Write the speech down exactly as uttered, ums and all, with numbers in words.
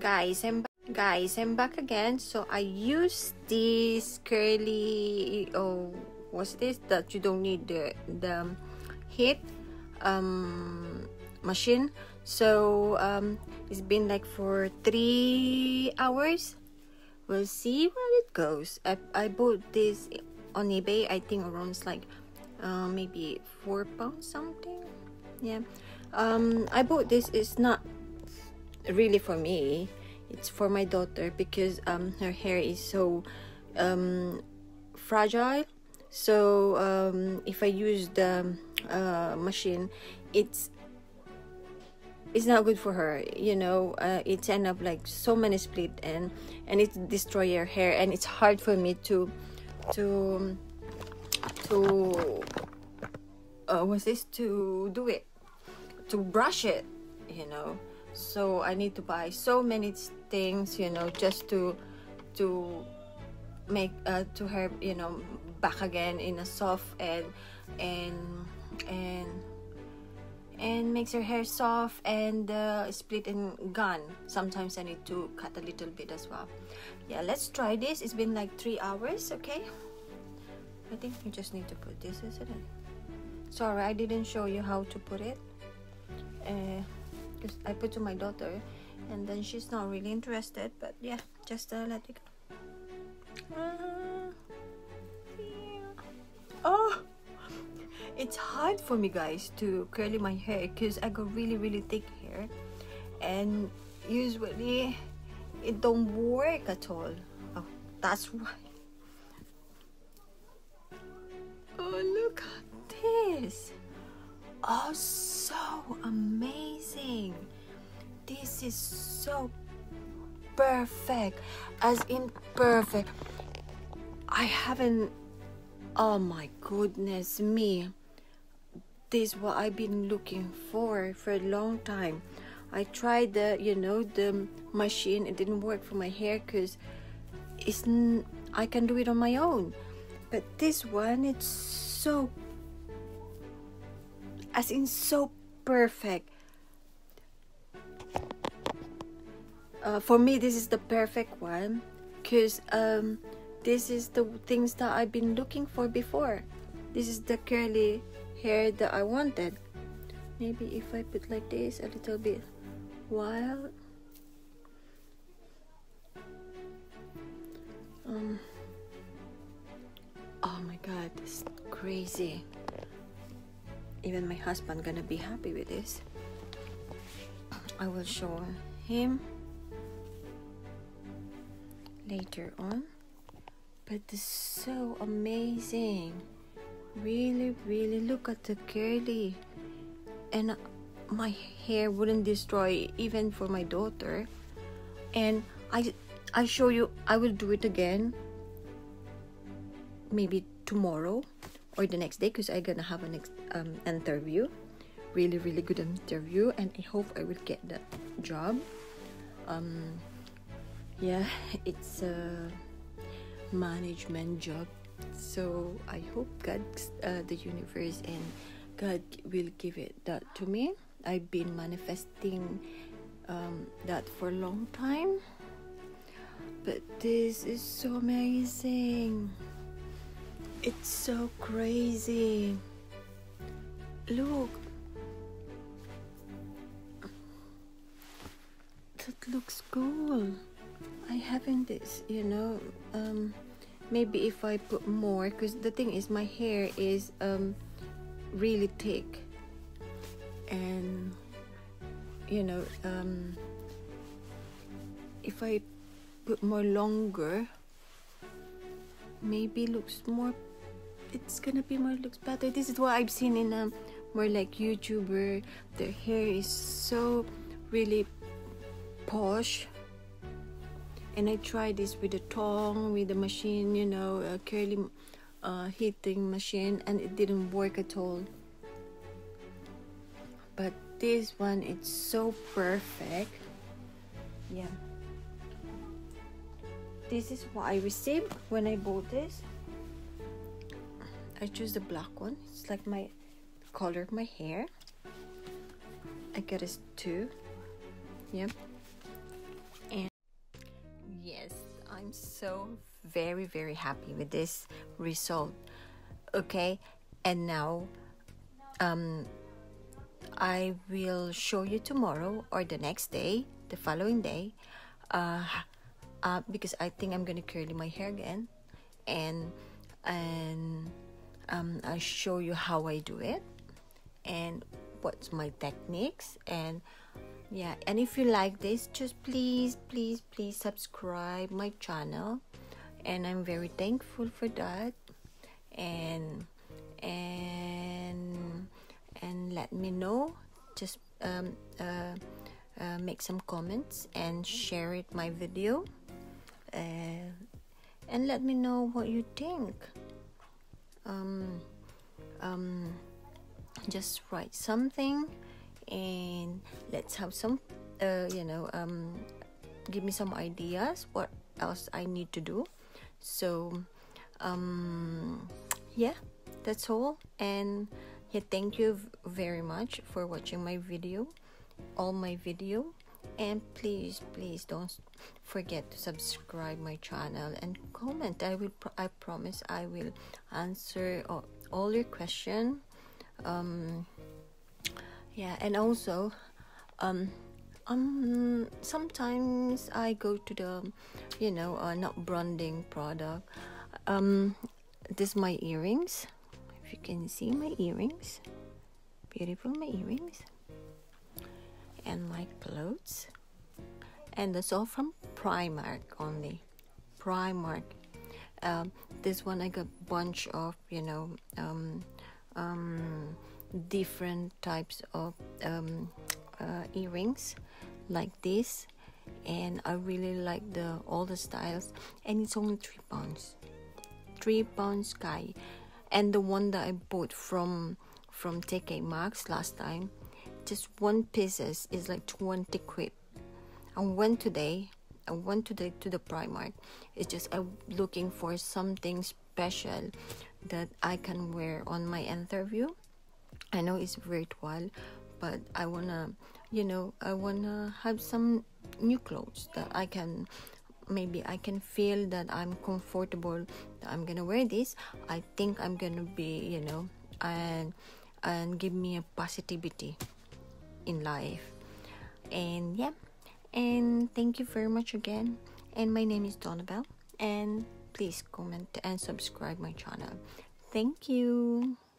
Guys, I'm guys I'm back again. So I used this curly, oh what's this, that you don't need the the heat um machine. So um it's been like for three hours. We'll see where it goes. I, I bought this on eBay, I think around like uh, maybe four pounds something. Yeah, um I bought this. It's not really for me, it's for my daughter, because um her hair is so um fragile. So um if I use the uh machine, it's it's not good for her, you know. Uh, it's end up like so many split, and and it destroys her hair, and it's hard for me to to to uh, what's this, to do it, to brush it, you know. So I need to buy so many things, you know, just to to make uh, to her, you know, back again in a soft and and and and makes her hair soft and uh, split and gone. Sometimes I need to cut a little bit as well. Yeah, let's try this. It's been like three hours. Okay, I think you just need to put this, isn't it? Sorry, I didn't show you how to put it, uh, because I put to my daughter and then she's not really interested. But yeah, just uh, let it go. Uh, yeah. Oh, it's hard for me, guys, to curly my hair because I got really really thick hair, and usually it don't work at all. Oh, that's why. Oh, look at this. Oh, so amazing. This is so perfect, as in perfect. I haven't, oh my goodness me, this is what I've been looking for for a long time. I tried the, you know, the machine. It didn't work for my hair because it's, I can do it on my own. But this one, it's so, as in so perfect. Uh, for me, this is the perfect one because um, this is the things that I've been looking for before. This is the curly hair that I wanted. Maybe if I put like this a little bit while um oh my god, this is crazy. Even my husband gonna be happy with this. I will show him later on, but it's so amazing. Really really look at the curly, and my hair wouldn't destroy even for my daughter. And I I show you, I will do it again maybe tomorrow or the next day, because I'm gonna have a next um, interview, really really good interview, and I hope I will get that job. Um, yeah, it's a management job, so I hope God, uh, the universe and God will give it that to me. I've been manifesting um, that for a long time, but this is so amazing. It's so crazy. Look, that looks cool. I haven't this, you know. Um, maybe if I put more, because the thing is, my hair is um really thick, and you know, um, if I put more longer, maybe looks more. It's gonna be more, looks better. This is what I've seen in um more like YouTuber. Their hair is so really posh, and I tried this with a tongue, with the machine, you know, a curly uh, heating machine, and it didn't work at all. But this one, it's so perfect. Yeah, this is what I received when I bought this. I choose the black one. It's like my color of my hair. I get it too. Yep. Yes, I'm so very very happy with this result. Okay, and now um I will show you tomorrow or the next day, the following day, uh, uh because I think I'm gonna curl my hair again, and and um I'll show you how I do it and what's my techniques. And yeah, and if you like this, just please please please subscribe my channel, and I'm very thankful for that. And and and let me know, just um uh, uh make some comments and share it my video, uh, and let me know what you think. um um Just write something, and let's have some uh, you know um give me some ideas what else I need to do. So um yeah, that's all. And yeah, thank you very much for watching my video, all my video, and please please don't forget to subscribe my channel and comment. I will I promise I will answer all, all your questions. Um yeah, and also um um sometimes I go to the you know uh, not branding product. Um this is my earrings, if you can see my earrings, beautiful my earrings, and my clothes, and that's all from Primark only. Primark. Um this one I got bunch of you know um um different types of um uh, earrings like this, and I really like the all the styles, and it's only three pounds, three pounds, guy. And the one that I bought from from T K Maxx last time, just one pieces is like twenty quid. I went today I went today to the Primark. It's just I'm looking for something special that I can wear on my interview. I know it's virtual, but I wanna you know I wanna have some new clothes that I can, maybe I can feel that I'm comfortable that I'm gonna wear this. I think I'm gonna be you know and and give me a positivity in life. And yeah, and thank you very much again, and my name is Donabel, and please comment and subscribe my channel. Thank you.